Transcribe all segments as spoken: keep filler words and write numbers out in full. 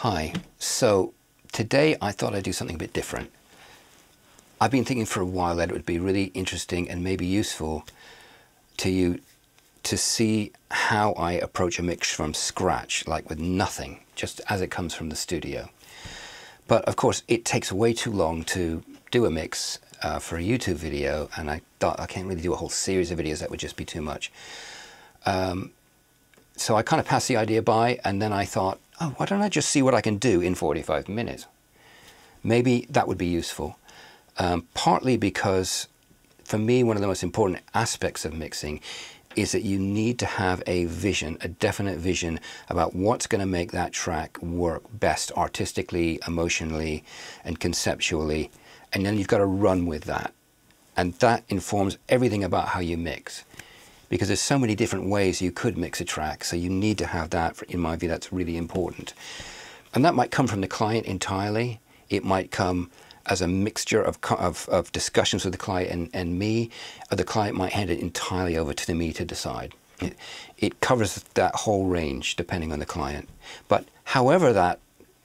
Hi, so today I thought I'd do something a bit different. I've been thinking for a while that it would be really interesting and maybe useful to you to see how I approach a mix from scratch, like with nothing, just as it comes from the studio. But of course it takes way too long to do a mix uh, for a YouTube video, and I thought I can't really do a whole series of videos, that would just be too much. Um, so I kind of passed the idea by, and then I thought, oh, why don't I just see what I can do in forty-five minutes? Maybe that would be useful. Um, partly because for me, one of the most important aspects of mixing is that you need to have a vision, a definite vision about what's going to make that track work best artistically, emotionally, and conceptually. And then you've got to run with that. And that informs everything about how you mix, because there's so many different ways you could mix a track, so you need to have that. In my view, that's really important. And that might come from the client entirely. It might come as a mixture of, of, of discussions with the client and, and me, or the client might hand it entirely over to me to decide. It, it covers that whole range, depending on the client. But however that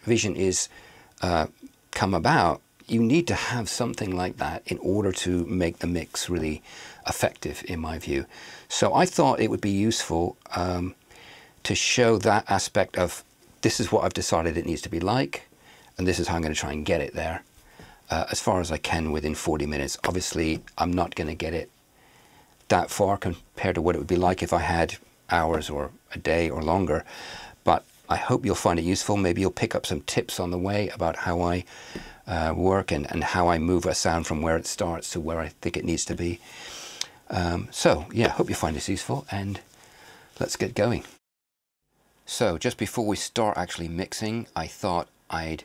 vision is uh, come about, you need to have something like that in order to make the mix really effective, in my view. So I thought it would be useful um, to show that aspect of, this is what I've decided it needs to be like, and this is how I'm going to try and get it there uh, as far as I can within forty minutes. Obviously, I'm not going to get it that far compared to what it would be like if I had hours or a day or longer. But I hope you'll find it useful. Maybe you'll pick up some tips on the way about how I uh, work and, and how I move a sound from where it starts to where I think it needs to be. Um, so yeah, hope you find this useful, and let's get going. So just before we start actually mixing, I thought I'd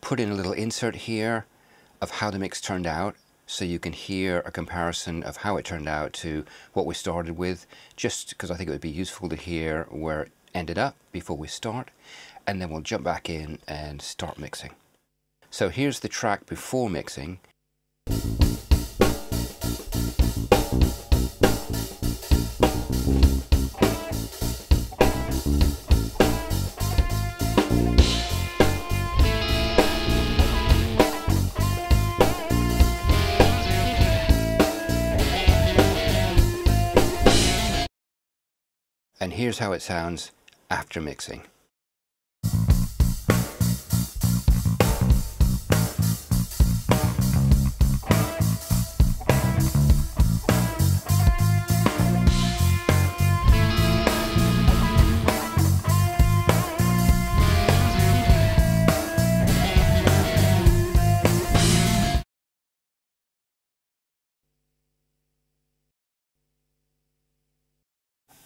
put in a little insert here of how the mix turned out, so you can hear a comparison of how it turned out to what we started with, just because I think it would be useful to hear where it ended up before we start, and then we'll jump back in and start mixing. So here's the track before mixing. And here's how it sounds after mixing.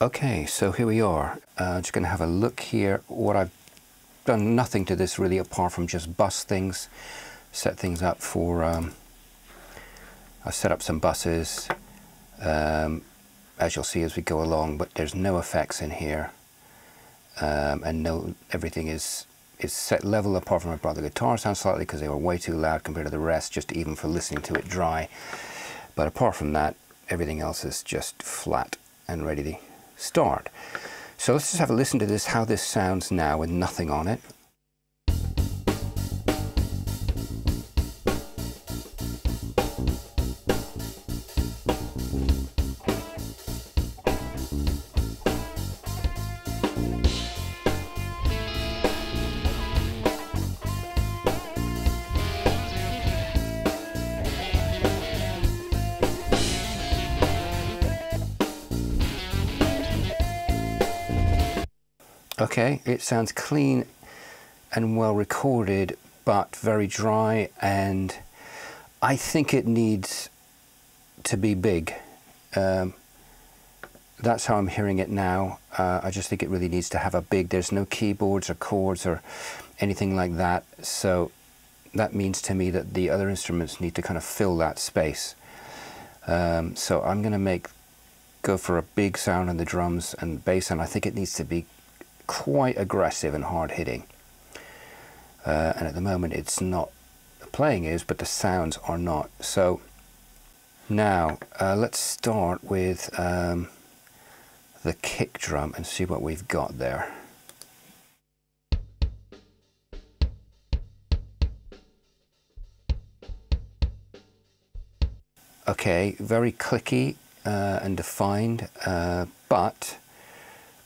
Okay, so here we are. Uh, just going to have a look here. What I've done, nothing to this really, apart from just bus things, set things up for. Um, I've set up some buses, um, as you'll see as we go along. But there's no effects in here, um, and no, everything is is set level. Apart from I brought the guitar sound slightly because they were way too loud compared to the rest, just even for listening to it dry. But apart from that, everything else is just flat and ready to start. So let's just have a listen to this, how this sounds now with nothing on it. Okay, it sounds clean and well recorded, but very dry, and I think it needs to be big. Um, that's how I'm hearing it now. Uh, I just think it really needs to have a big, there's no keyboards or chords or anything like that. So that means to me that the other instruments need to kind of fill that space. Um, so I'm gonna make, go for a big sound on the drums and bass, and I think it needs to be quite aggressive and hard-hitting, uh, and at the moment it's not, the playing is, but the sounds are not. So now uh, let's start with um, the kick drum and see what we've got there. okay, very clicky uh, and defined, uh, but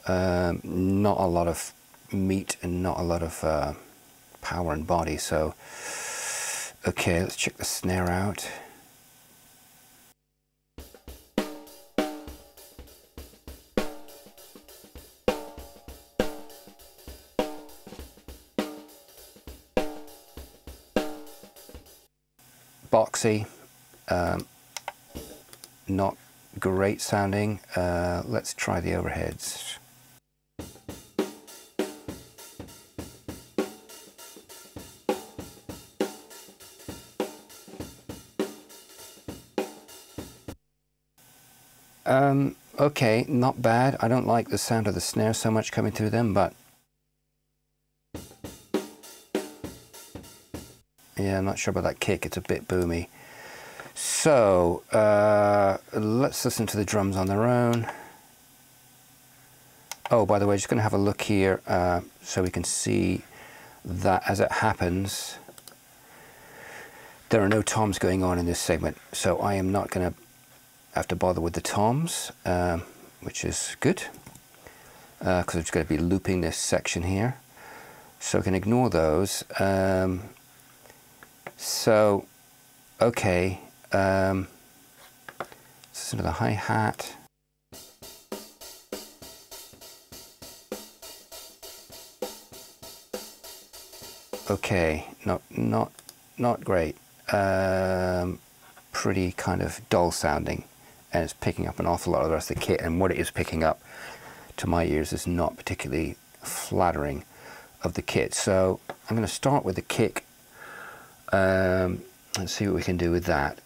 um, not a lot of meat and not a lot of uh, power and body. So, okay, let's check the snare out. Boxy, um, not great sounding. Uh, let's try the overheads. Um, okay, not bad. I don't like the sound of the snare so much coming through them, but yeah, I'm not sure about that kick, it's a bit boomy. So, uh, let's listen to the drums on their own. Oh, by the way, just going to have a look here uh, so we can see that as it happens, there are no toms going on in this segment, so I am not going to have to bother with the toms, um, which is good, because uh, I'm just going to be looping this section here. So I can ignore those. Um, So, okay, um, let's listen to the hi-hat. Okay, not not not great. Um, pretty kind of dull sounding, and it's picking up an awful lot of the rest of the kit. And what it is picking up, to my ears, is not particularly flattering of the kit. So I'm going to start with the kick. Um, let's see what we can do with that.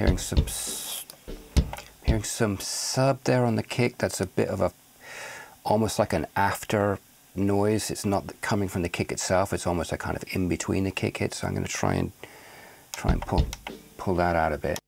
Hearing some, hearing some sub there on the kick. That's a bit of a, almost like an after noise. It's not coming from the kick itself. It's almost a kind of in between the kick hits. So I'm going to try and try and pull pull that out a bit.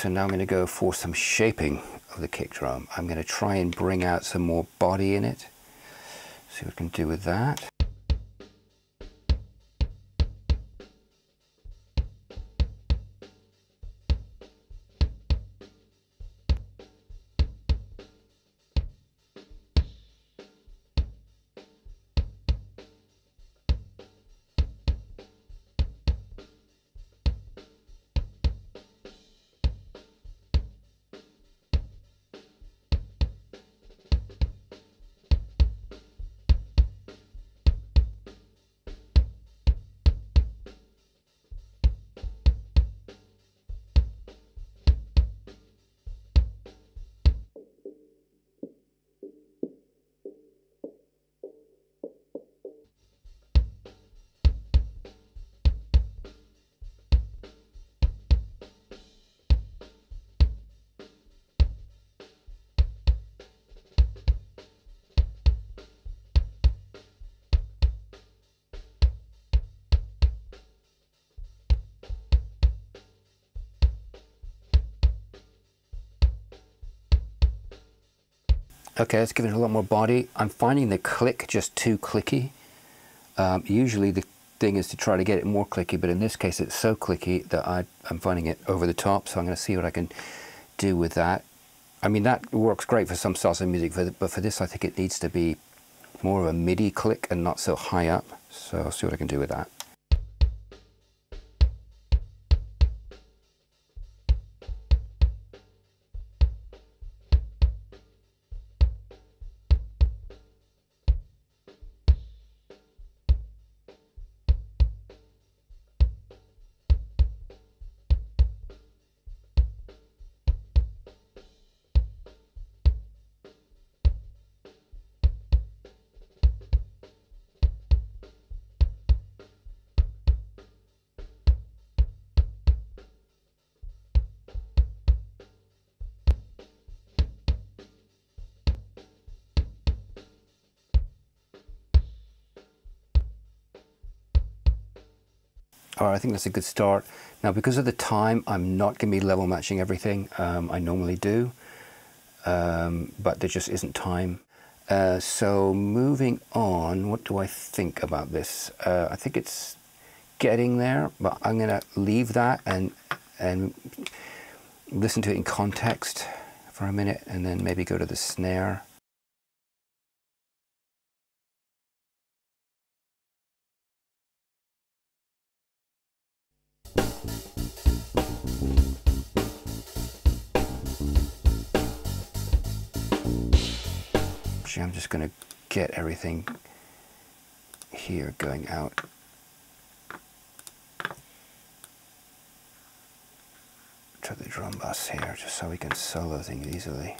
So now I'm going to go for some shaping of the kick drum. I'm going to try and bring out some more body in it. See what we can do with that. Okay, let's give it a lot more body. I'm finding the click just too clicky. Um, usually the thing is to try to get it more clicky, but in this case it's so clicky that I, I'm finding it over the top, so I'm going to see what I can do with that. I mean, that works great for some salsa music, for the, but for this I think it needs to be more of a MIDI click and not so high up, so I'll see what I can do with that. All right, I think that's a good start. Now, because of the time, I'm not going to be level matching everything. Um, I normally do, um, but there just isn't time. Uh, so moving on, what do I think about this? Uh, I think it's getting there, but I'm going to leave that and and listen to it in context for a minute, and then maybe go to the snare. Actually, I'm just going to get everything here going out. To the drum bass here, just so we can solo things easily.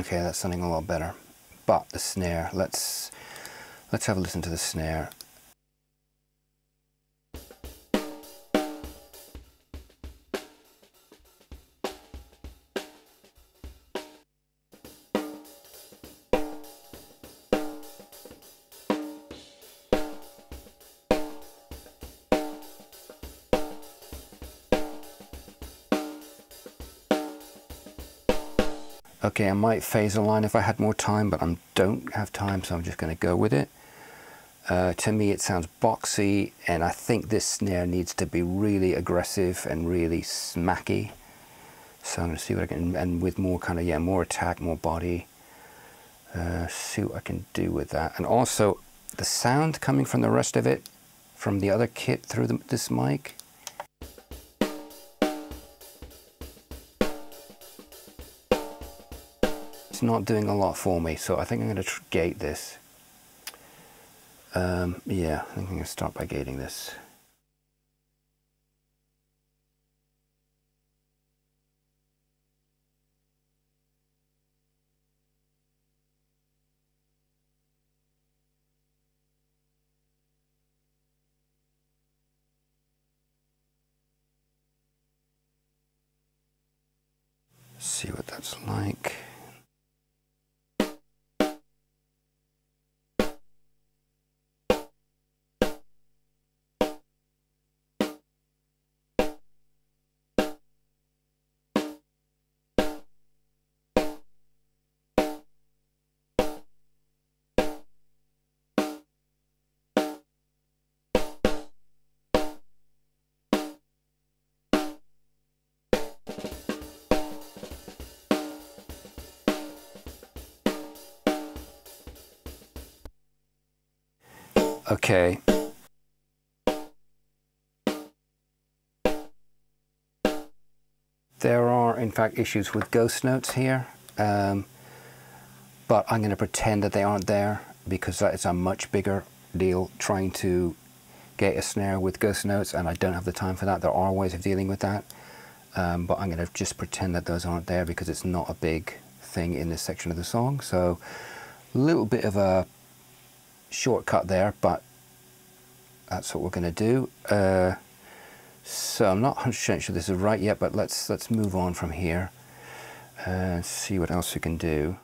Okay, that's sounding a lot better. But the snare, let's let's have a listen to the snare. Okay, I might phase a line if I had more time, but I don't have time, so I'm just going to go with it. Uh, to me, it sounds boxy, and I think this snare needs to be really aggressive and really smacky. So I'm going to see what I can, and with more kind of, yeah, more attack, more body. Uh, see what I can do with that. And also, the sound coming from the rest of it, from the other kit through the, this mic. It's not doing a lot for me, so I think I'm going to tr gate this. Um, yeah, I think I'm going to start by gating this. See what that's like. Okay. There are, in fact, issues with ghost notes here, um, but I'm going to pretend that they aren't there because that is a much bigger deal trying to gate a snare with ghost notes, and I don't have the time for that. There are ways of dealing with that, um, but I'm going to just pretend that those aren't there because it's not a big thing in this section of the song. So a little bit of a shortcut there, but that's what we're going to do. Uh, so I'm not one hundred percent sure this is right yet, but let's let's move on from here and see what else we can do.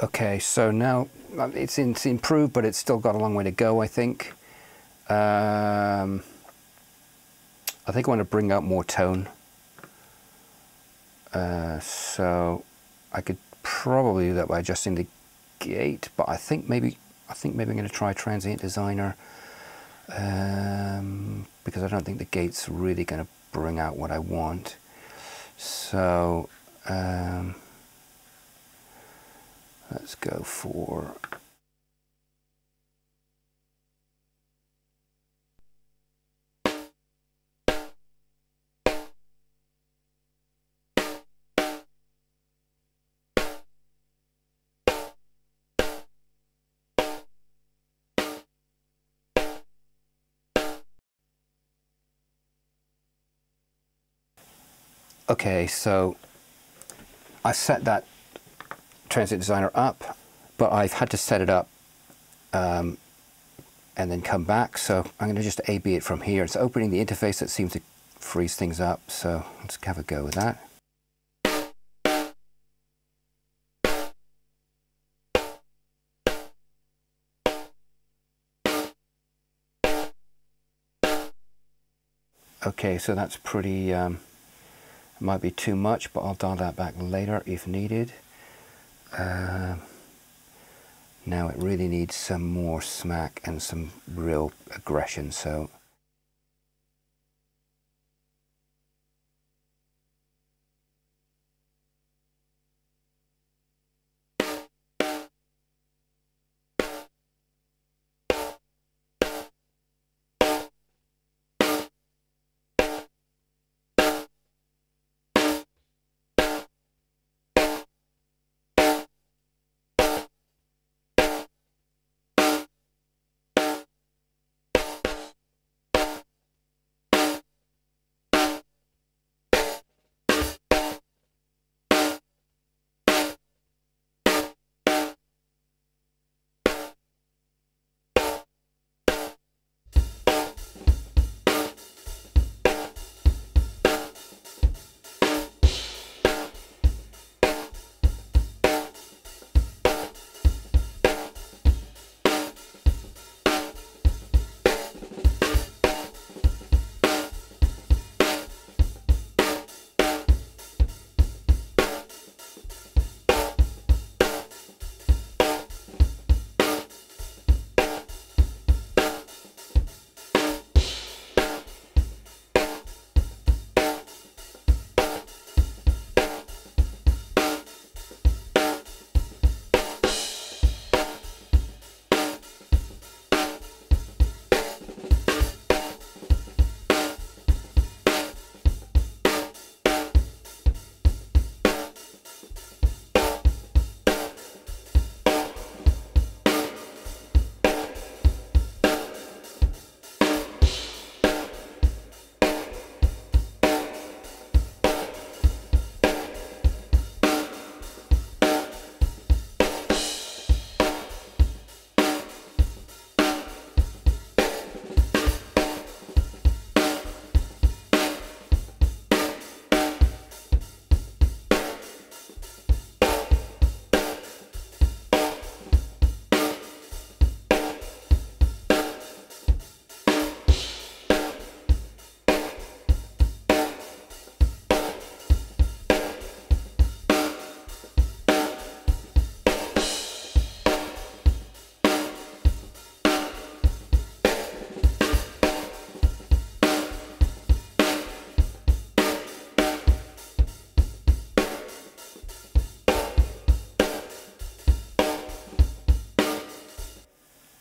Okay, so now it's, in, it's improved, but it's still got a long way to go, I think. Um, I think I want to bring out more tone. Uh, so I could probably do that by adjusting the gate, but I think maybe I think maybe I'm going to try Transient Designer, um, because I don't think the gate's really going to bring out what I want. So um, let's go for okay, so I set that Transient Designer up, but I've had to set it up um, and then come back. So I'm going to just A B it from here. It's opening the interface that seems to freeze things up. So let's have a go with that. Okay, so that's pretty. Um, might be too much, but I'll dial that back later if needed. Uh, now it really needs some more smack and some real aggression, so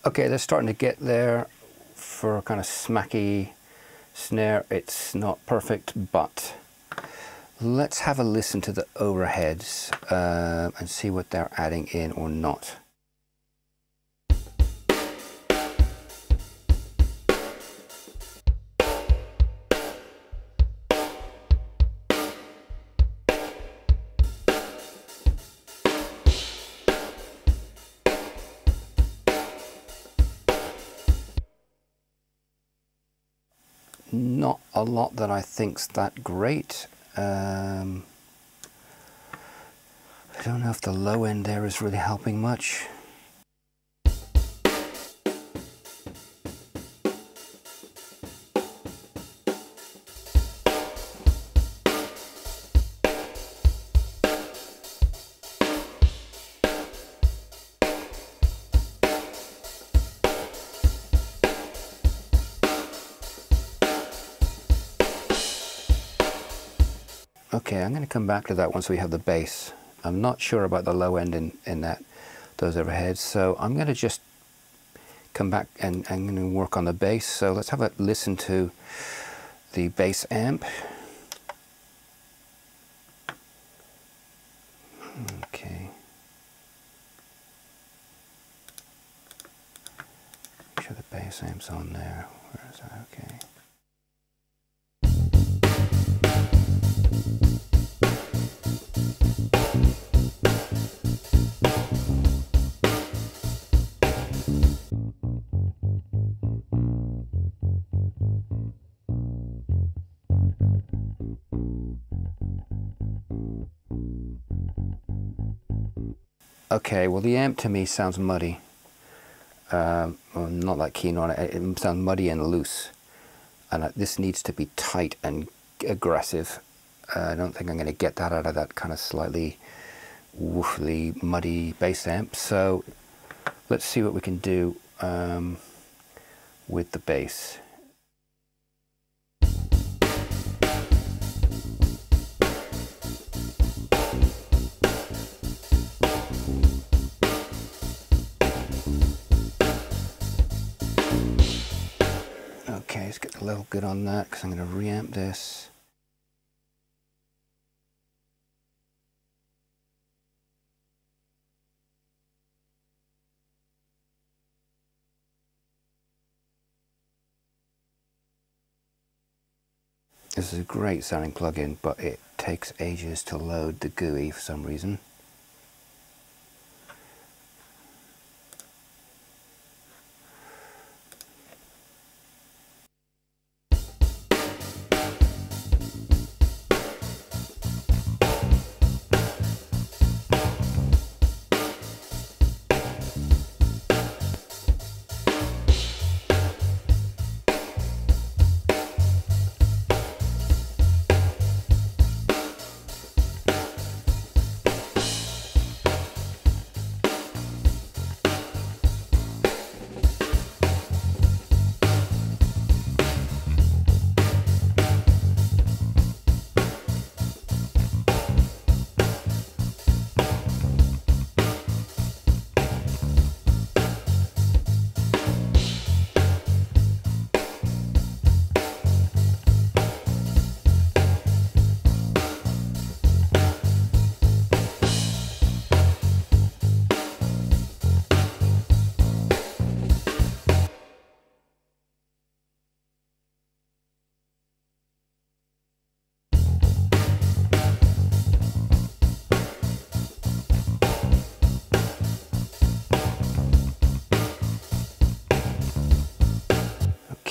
okay, they're starting to get there for a kind of smacky snare. It's not perfect, but let's have a listen to the overheads uh, and see what they're adding in or not. Not a lot that I think's that great. Um, I don't know if the low end there is really helping much. Okay, I'm going to come back to that once we have the bass. I'm not sure about the low end in, in that, those overheads, so I'm going to just come back and I'm going to work on the bass. So let's have a listen to the bass amp. Okay. Make sure the bass amp's on there. Where is that? Okay. Okay, well, the amp to me sounds muddy. Um, I'm not that keen on it. It sounds muddy and loose. And uh, this needs to be tight and aggressive. Uh, I don't think I'm going to get that out of that kind of slightly woofly, muddy bass amp. So let's see what we can do um, with the bass. Let's get the level good on that because I'm going to reamp this. This is a great sounding plugin, but it takes ages to load the G U I for some reason.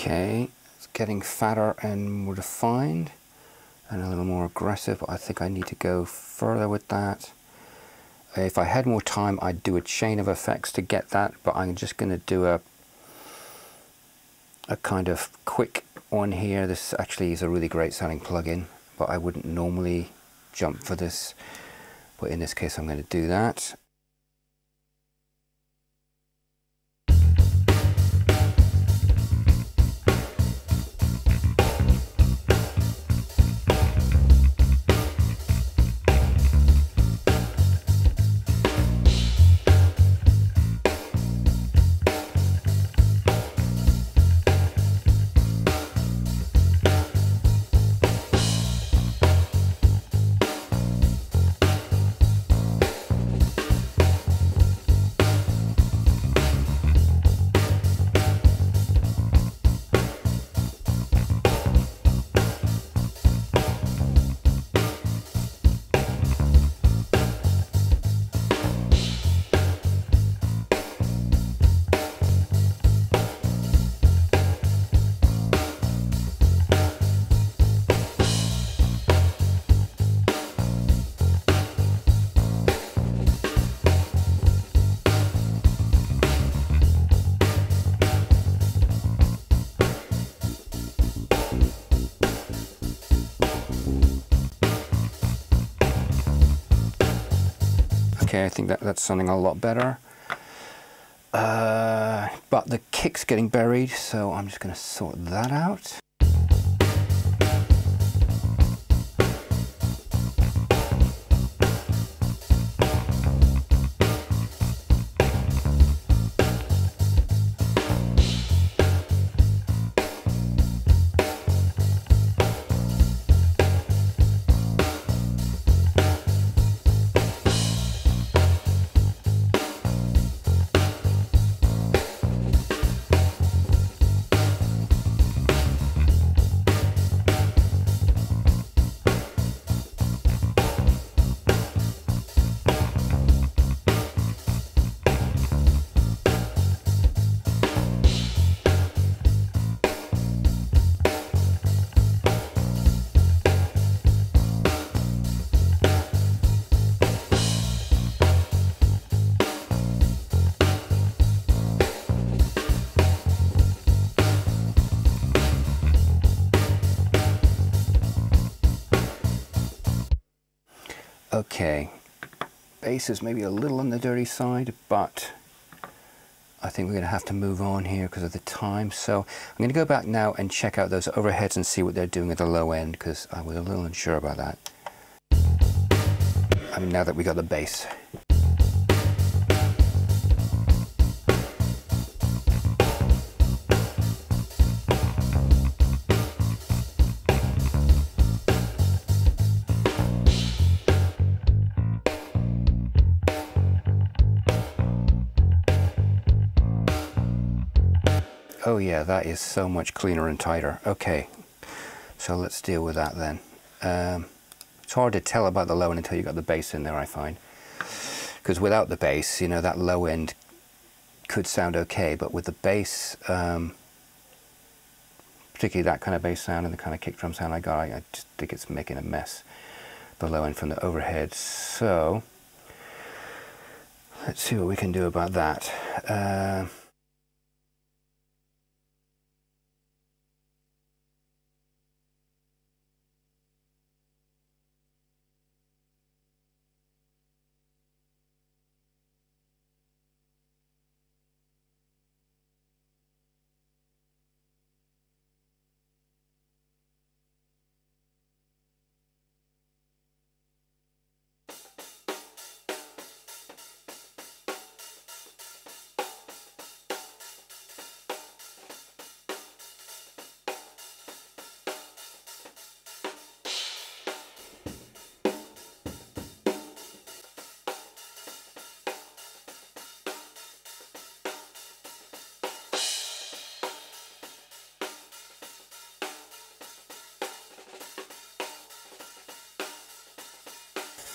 Okay, it's getting fatter and more defined and a little more aggressive, but I think I need to go further with that. If I had more time, I'd do a chain of effects to get that, but I'm just going to do a a kind of quick one here. This actually is a really great sounding plugin, but I wouldn't normally jump for this, but in this case I'm going to do that. Okay, I think that, that's sounding a lot better. Uh, but the kick's getting buried, so I'm just going to sort that out. Okay, bass is maybe a little on the dirty side, but I think we're going to have to move on here because of the time. So I'm going to go back now and check out those overheads and see what they're doing at the low end, because I was a little unsure about that. I mean, now that we got the bass. Oh yeah, that is so much cleaner and tighter. Okay, so let's deal with that then. Um, it's hard to tell about the low end until you've got the bass in there, I find. Because without the bass, you know, that low end could sound okay, but with the bass, um, particularly that kind of bass sound and the kind of kick drum sound I got, I, I just think it's making a mess, the low end from the overhead. So, let's see what we can do about that. Uh,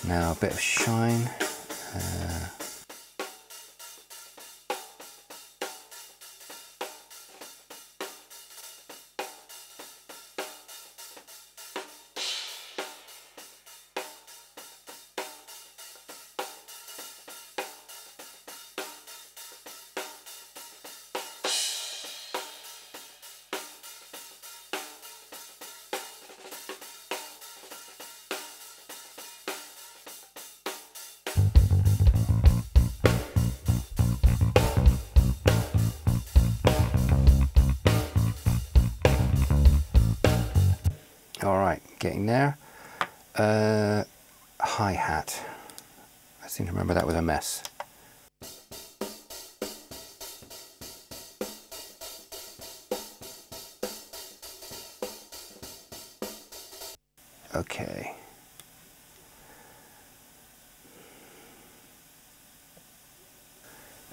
Now a bit of shine. Uh, Alright, getting there. Uh, hi-hat. I seem to remember that was a mess. Okay.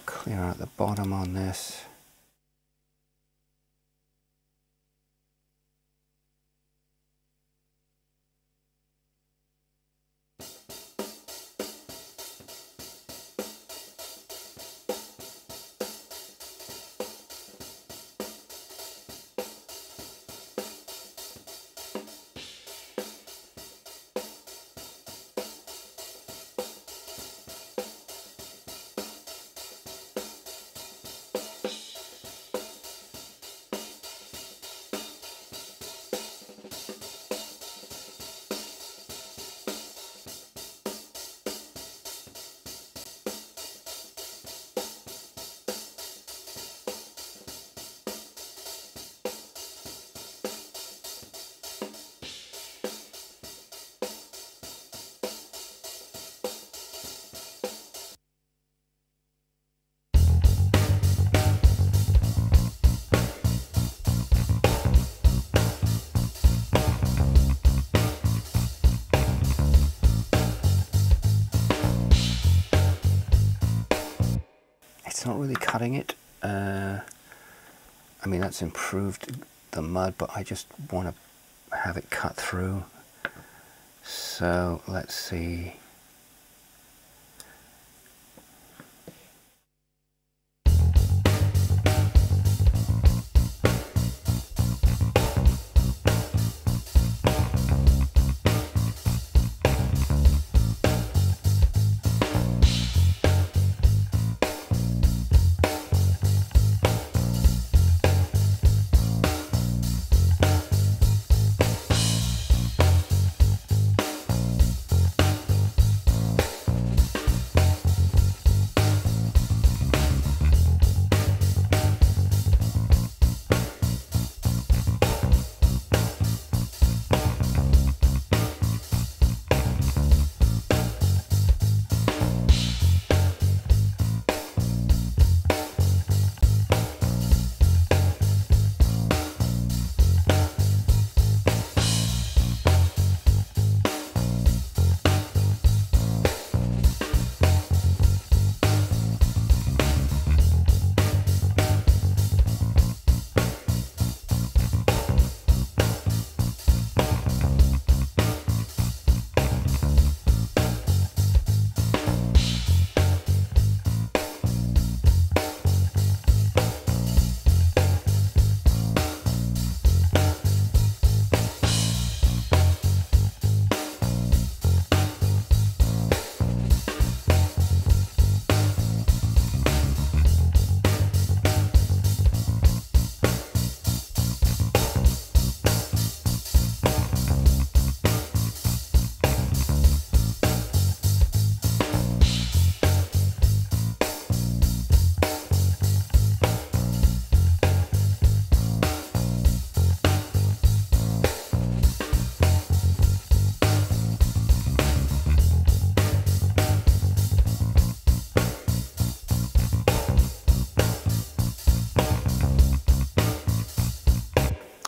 Clear out the bottom on this. it's not really cutting it. Uh, I mean, that's improved the mud, but I just want to have it cut through. So let's see.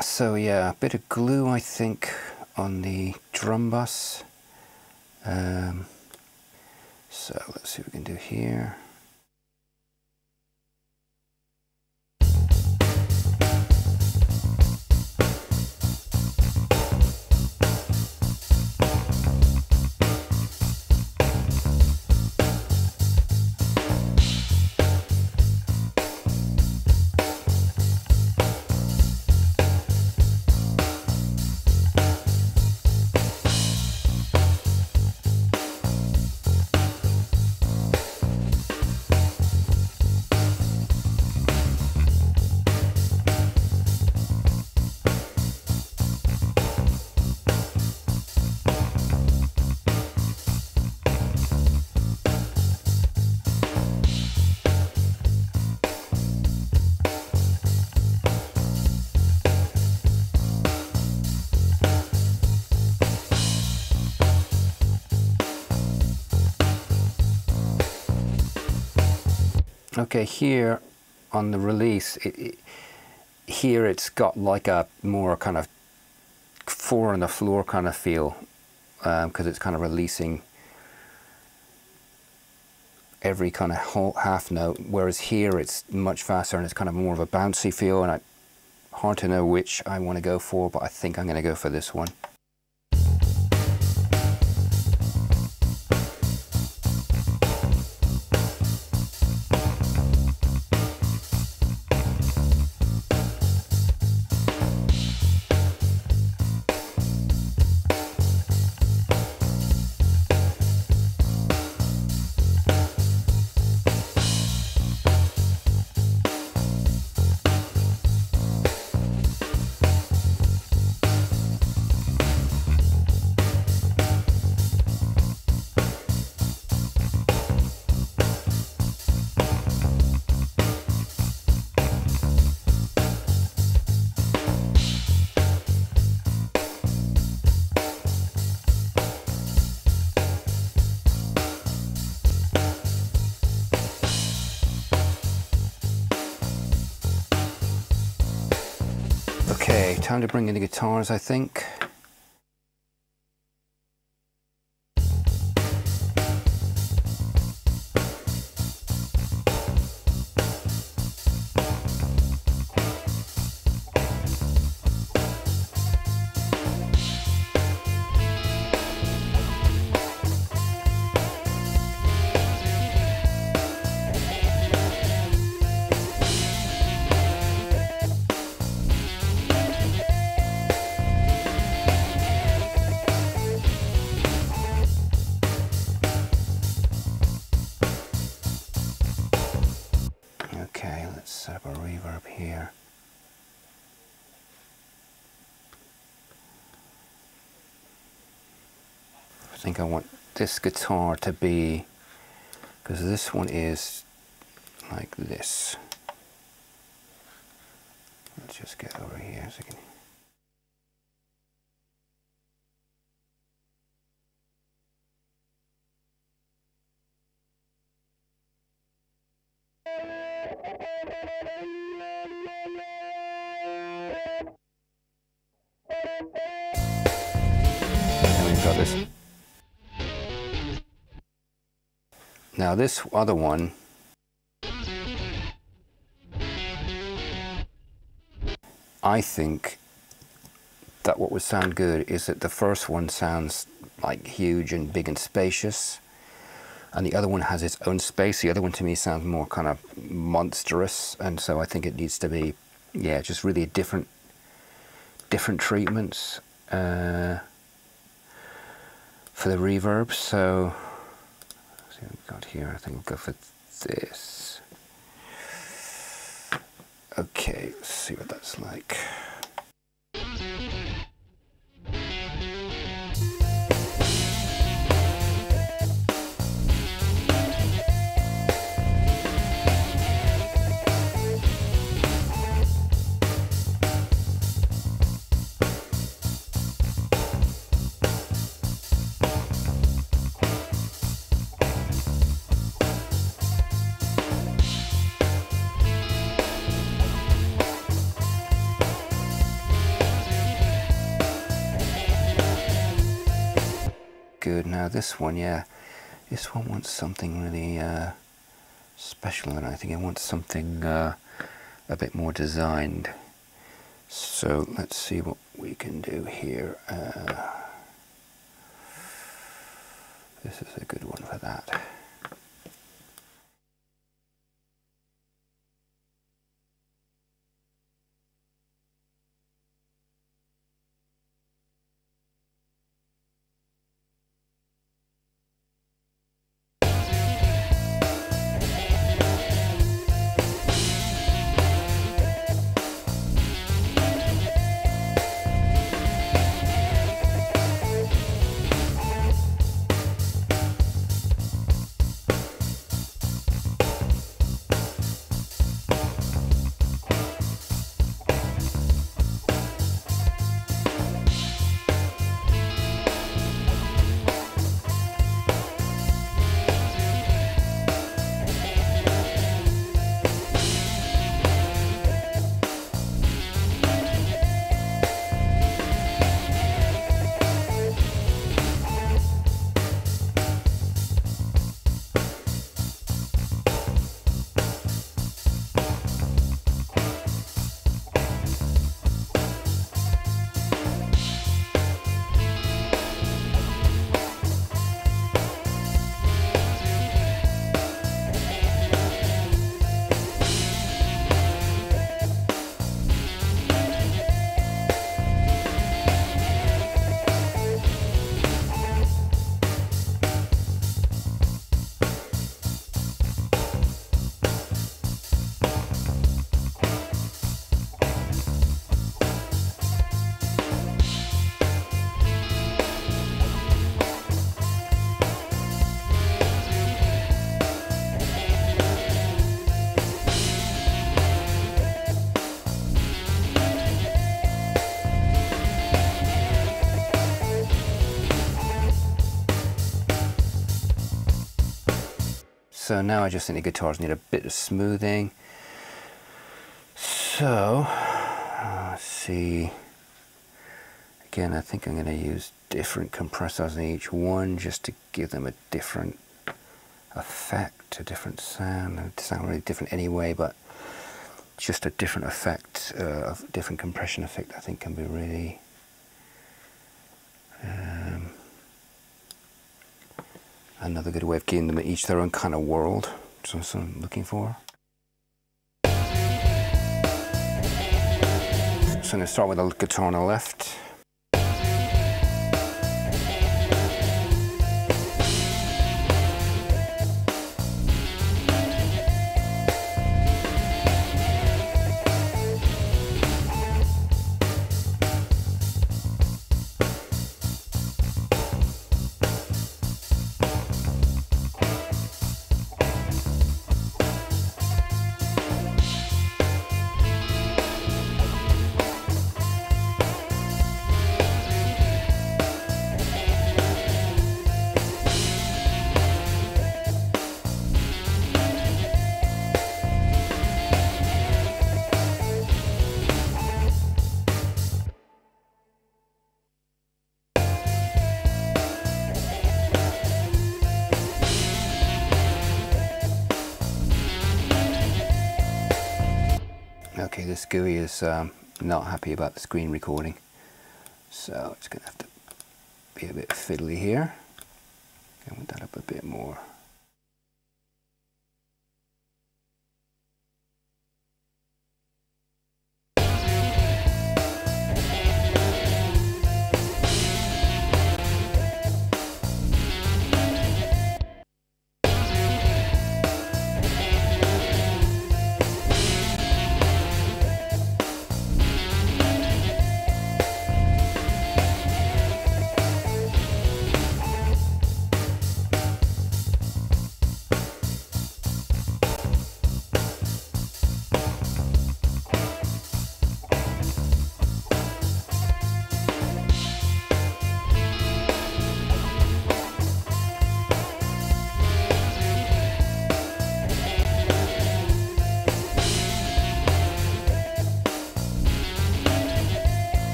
So yeah, a bit of glue I think on the drum bus. Um, so let's see what we can do here. Okay, here on the release, it, it, here it's got like a more kind of four on the floor kind of feel, because um, it's kind of releasing every kind of whole half note, whereas here it's much faster and it's kind of more of a bouncy feel, and I hard to know which I want to go for, but I think I'm going to go for this one. Okay, time to bring in the guitars, I think. here. I think I want this guitar to be, because this one is like this. Let's just get over here a second. And we've got this. Now this other one I think that what would sound good is that the first one sounds like huge and big and spacious, and the other one has its own space. The other one to me sounds more kind of monstrous, and so I think it needs to be, yeah, just really different different treatments uh, for the reverb. So let's see what we've got here. I think we'll go for this. Okay, let's see what that's like. Now this one, yeah, this one wants something really uh, special, and I think it wants something uh, a bit more designed. So let's see what we can do here. Uh, this is a good one for that. So now I just think the guitars need a bit of smoothing. So, uh, let's see. Again, I think I'm gonna use different compressors in each one just to give them a different effect, a different sound. It sound really different anyway, but just a different effect, uh, a different compression effect, I think can be really, um, another good way of giving them each their own kind of world, which is what I'm looking for. So I'm going to start with a guitar on the left. Okay, this G U I is um, not happy about the screen recording, so it's going to have to be a bit fiddly here. I want that up a bit more.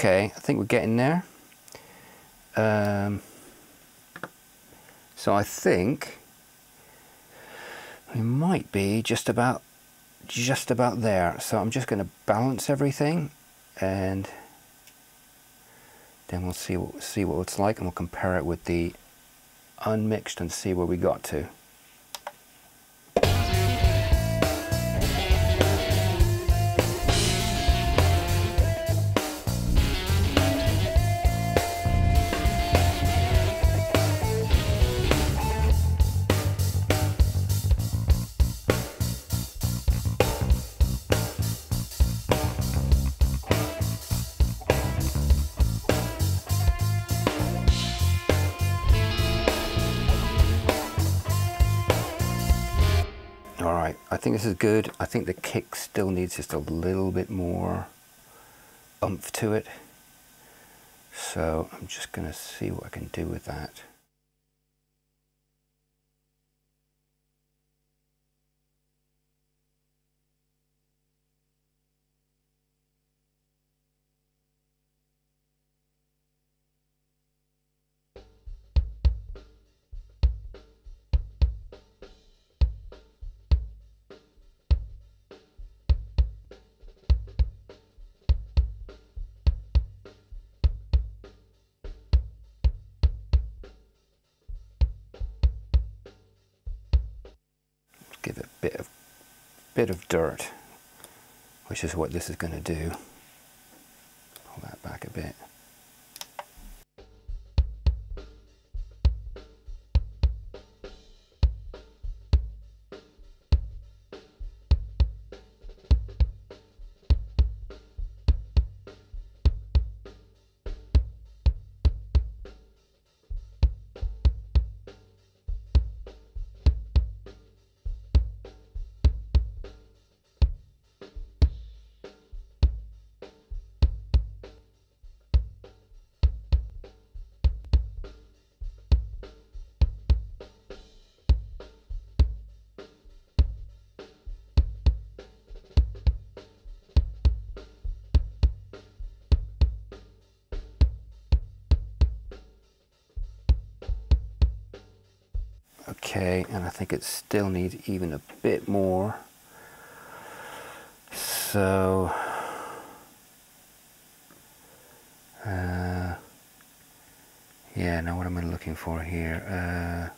Okay, I think we're getting there. Um, so I think we might be just about just about there. So I'm just going to balance everything, and then we'll see what see what it's like, and we'll compare it with the unmixed and see where we got to. I think this is good. I think the kick still needs just a little bit more oomph to it. So I'm just going to see what I can do with that. Give it a bit of bit of dirt, which is what this is going to do. Pull that back a bit. Okay, and I think it still needs even a bit more, so uh, yeah, now what am I looking for here? Uh,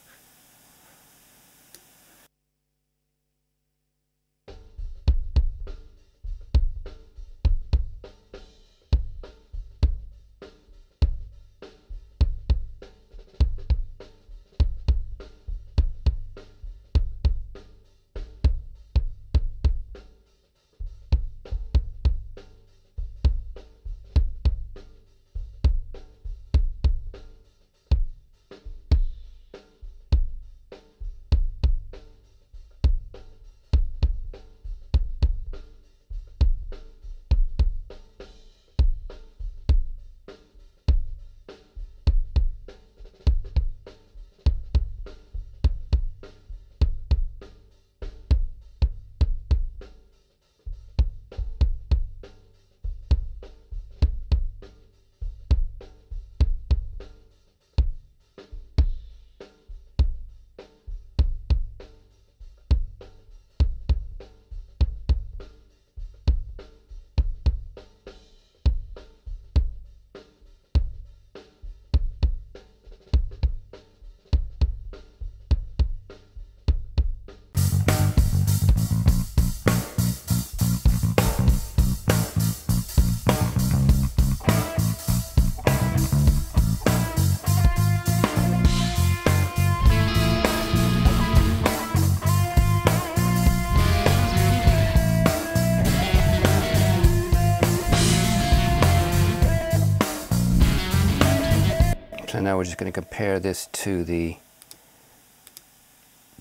And now we're just going to compare this to the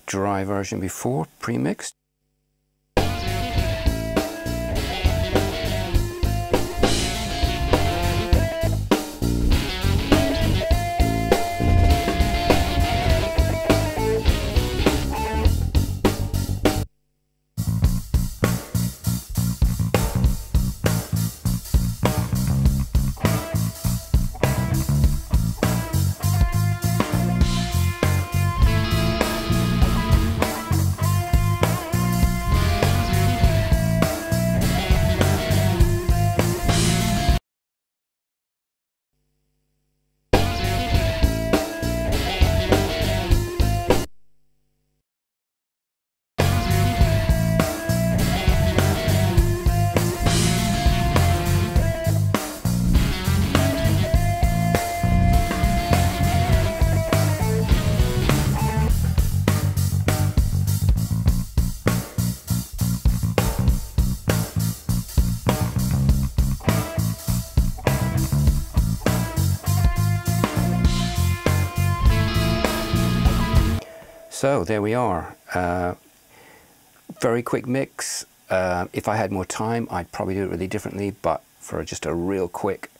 dry version before, pre-mixed. So there we are, uh, very quick mix. Uh, if I had more time, I'd probably do it really differently, but for just a real quick,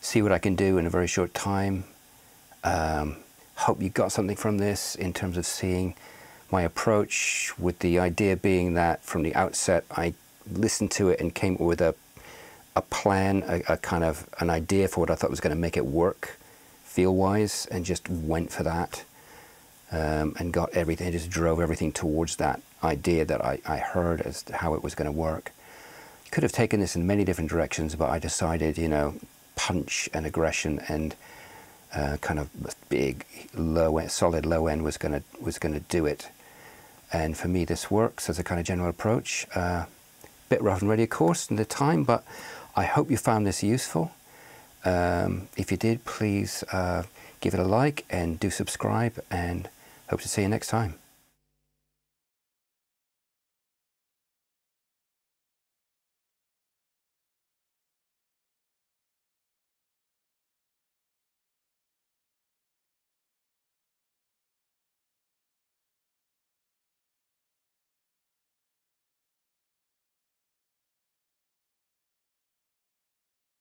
see what I can do in a very short time. Um, hope you got something from this in terms of seeing my approach, with the idea being that from the outset, I listened to it and came up with a, a plan, a, a kind of an idea for what I thought was going to make it work feel-wise, and just went for that. Um, and got everything, just drove everything towards that idea that I, I heard as to how it was going to work. Could have taken this in many different directions, but I decided, you know, punch and aggression and uh, kind of big, low end, solid low end was going to was going to do it. And for me, this works as a kind of general approach. Uh, bit rough and ready, of course, in the time, but I hope you found this useful. Um, if you did, please uh, give it a like and do subscribe, and hope to see you next time.